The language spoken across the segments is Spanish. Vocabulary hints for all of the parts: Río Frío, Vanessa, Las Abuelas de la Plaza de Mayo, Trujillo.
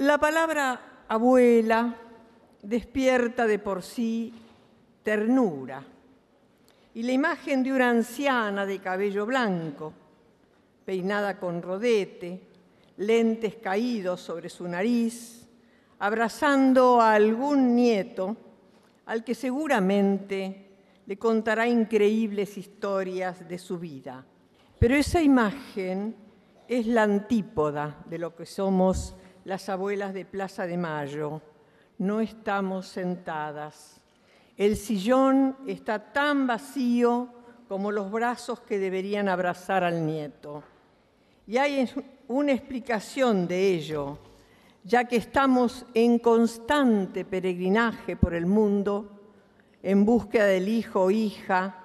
La palabra abuela despierta de por sí ternura y la imagen de una anciana de cabello blanco, peinada con rodete, lentes caídos sobre su nariz, abrazando a algún nieto al que seguramente le contará increíbles historias de su vida. Pero esa imagen es la antípoda de lo que somos las abuelas de Plaza de Mayo. No estamos sentadas. El sillón está tan vacío como los brazos que deberían abrazar al nieto. Y hay una explicación de ello, ya que estamos en constante peregrinaje por el mundo en búsqueda del hijo, hija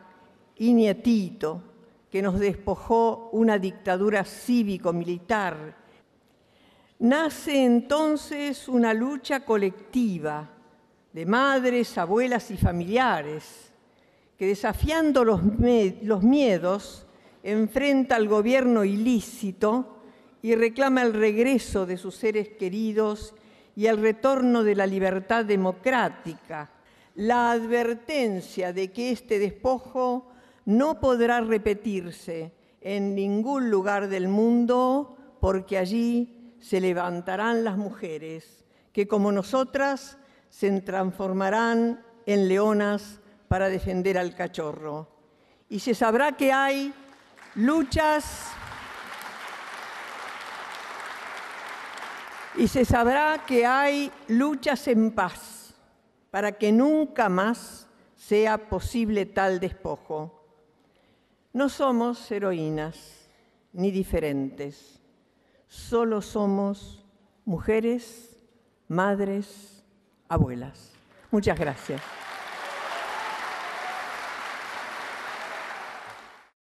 y nietito que nos despojó una dictadura cívico-militar. Nace entonces una lucha colectiva de madres, abuelas y familiares que, desafiando los miedos, enfrenta al gobierno ilícito y reclama el regreso de sus seres queridos y el retorno de la libertad democrática. La advertencia de que este despojo no podrá repetirse en ningún lugar del mundo, porque allí se levantarán las mujeres que, como nosotras, se transformarán en leonas para defender al cachorro. Y se sabrá que hay luchas, en paz, para que nunca más sea posible tal despojo. No somos heroínas ni diferentes. Solo somos mujeres, madres, abuelas. Muchas gracias.